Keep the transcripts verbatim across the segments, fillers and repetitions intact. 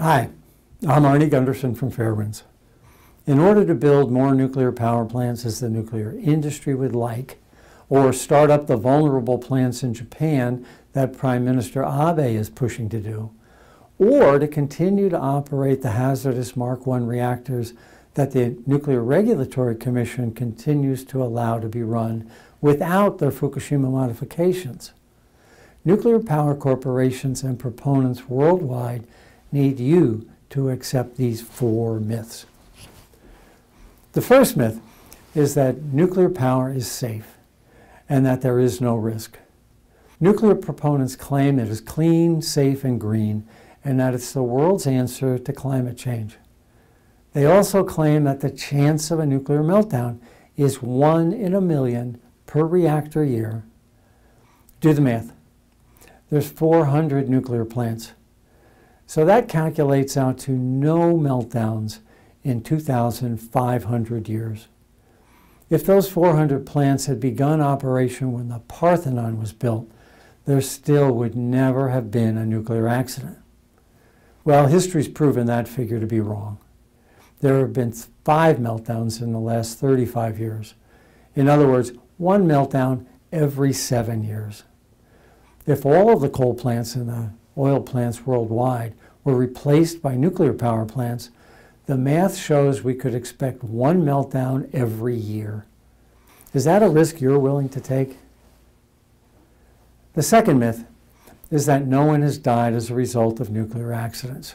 Hi, I'm Arnie Gundersen from Fairwinds. In order to build more nuclear power plants as the nuclear industry would like, or start up the vulnerable plants in Japan that Prime Minister Abe is pushing to do, or to continue to operate the hazardous Mark one reactors that the Nuclear Regulatory Commission continues to allow to be run without their Fukushima modifications. Nuclear power corporations and proponents worldwide need you to accept these four myths. The first myth is that nuclear power is safe and that there is no risk. Nuclear proponents claim it is clean, safe, and green, and that it's the world's answer to climate change. They also claim that the chance of a nuclear meltdown is one in a million per reactor year. Do the math. There's four hundred nuclear plants. So that calculates out to no meltdowns in two thousand five hundred years. If those four hundred plants had begun operation when the Parthenon was built, there still would never have been a nuclear accident. Well, history's proven that figure to be wrong. There have been five meltdowns in the last thirty-five years. In other words, one meltdown every seven years. If all of the coal plants and the oil plants worldwide were replaced by nuclear power plants, the math shows we could expect one meltdown every year. Is that a risk you're willing to take? The second myth is that no one has died as a result of nuclear accidents.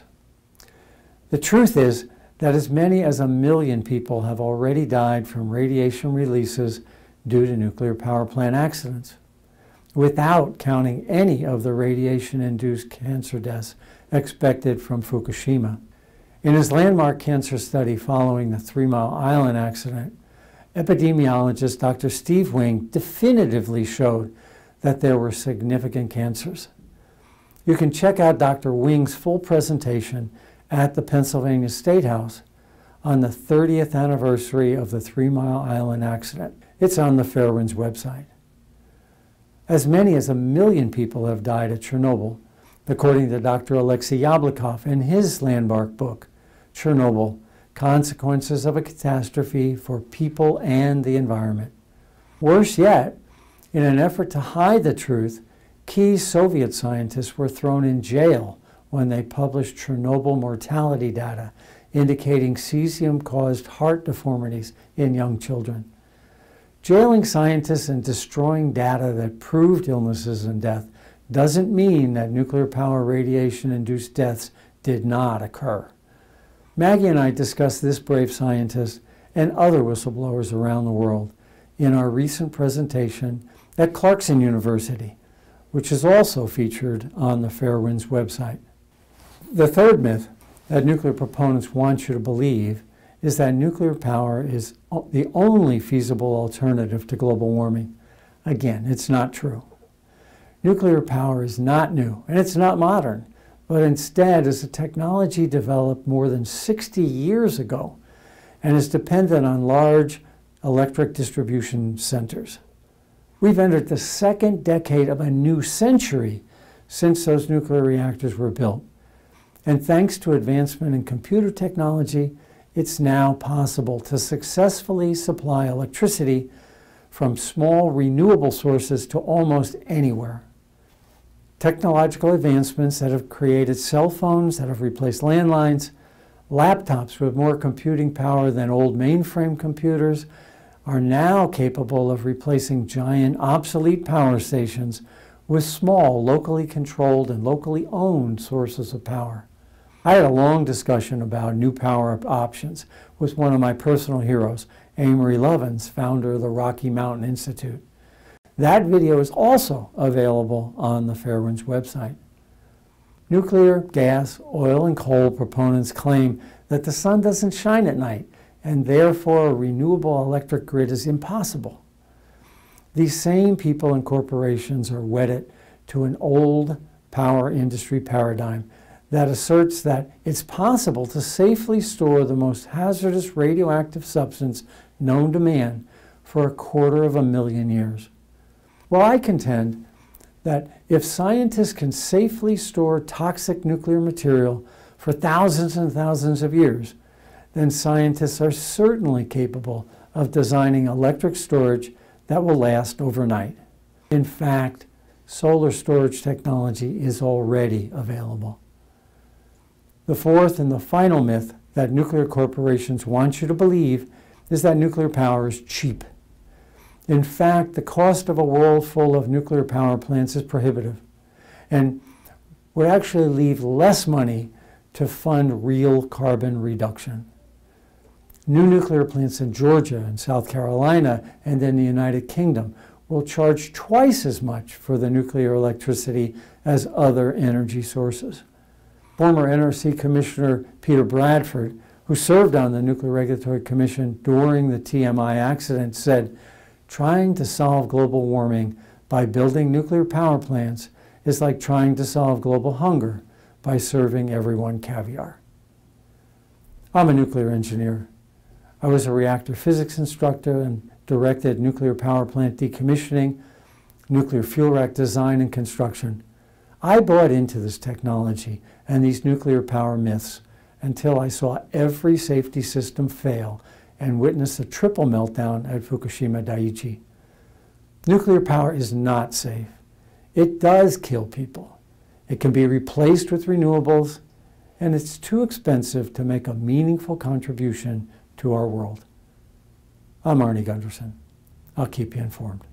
The truth is that as many as a million people have already died from radiation releases due to nuclear power plant accidents, without counting any of the radiation-induced cancer deaths expected from Fukushima. In his landmark cancer study following the Three Mile Island accident, epidemiologist Doctor Steve Wing definitively showed that there were significant cancers. You can check out Doctor Wing's full presentation at the Pennsylvania Statehouse on the thirtieth anniversary of the Three Mile Island accident. It's on the Fairwinds website. As many as a million people have died at Chernobyl, according to Doctor Alexey Yablokov in his landmark book, Chernobyl, Consequences of a Catastrophe for People and the Environment. Worse yet, in an effort to hide the truth, key Soviet scientists were thrown in jail when they published Chernobyl mortality data indicating cesium caused heart deformities in young children. Jailing scientists and destroying data that proved illnesses and death doesn't mean that nuclear power radiation-induced deaths did not occur. Maggie and I discussed this brave scientist and other whistleblowers around the world in our recent presentation at Clarkson University, which is also featured on the Fairwinds website. The third myth that nuclear proponents want you to believe is that nuclear power is the only feasible alternative to global warming. Again, it's not true. Nuclear power is not new, and it's not modern, but instead is a technology developed more than sixty years ago and is dependent on large electric distribution centers. We've entered the second decade of a new century since those nuclear reactors were built. And thanks to advancement in computer technology, it's now possible to successfully supply electricity from small renewable sources to almost anywhere. Technological advancements that have created cell phones that have replaced landlines, laptops with more computing power than old mainframe computers, are now capable of replacing giant obsolete power stations with small, locally controlled and locally owned sources of power. I had a long discussion about new power options with one of my personal heroes, Amory Lovins, founder of the Rocky Mountain Institute. That video is also available on the Fairwinds website. Nuclear, gas, oil, and coal proponents claim that the sun doesn't shine at night, and therefore a renewable electric grid is impossible. These same people and corporations are wedded to an old power industry paradigm that asserts that it's possible to safely store the most hazardous radioactive substance known to man for a quarter of a million years. Well, I contend that if scientists can safely store toxic nuclear material for thousands and thousands of years, then scientists are certainly capable of designing electric storage that will last overnight. In fact, solar storage technology is already available. The fourth and the final myth that nuclear corporations want you to believe is that nuclear power is cheap. In fact, the cost of a world full of nuclear power plants is prohibitive and would actually leave less money to fund real carbon reduction. New nuclear plants in Georgia and South Carolina and in the United Kingdom will charge twice as much for the nuclear electricity as other energy sources. Former N R C Commissioner Peter Bradford, who served on the Nuclear Regulatory Commission during the T M I accident, said, "Trying to solve global warming by building nuclear power plants is like trying to solve global hunger by serving everyone caviar." I'm a nuclear engineer. I was a reactor physics instructor and directed nuclear power plant decommissioning, nuclear fuel rack design and construction. I bought into this technology and these nuclear power myths until I saw every safety system fail and witnessed a triple meltdown at Fukushima Daiichi. Nuclear power is not safe. It does kill people. It can be replaced with renewables, and it's too expensive to make a meaningful contribution to our world. I'm Arnie Gundersen. I'll keep you informed.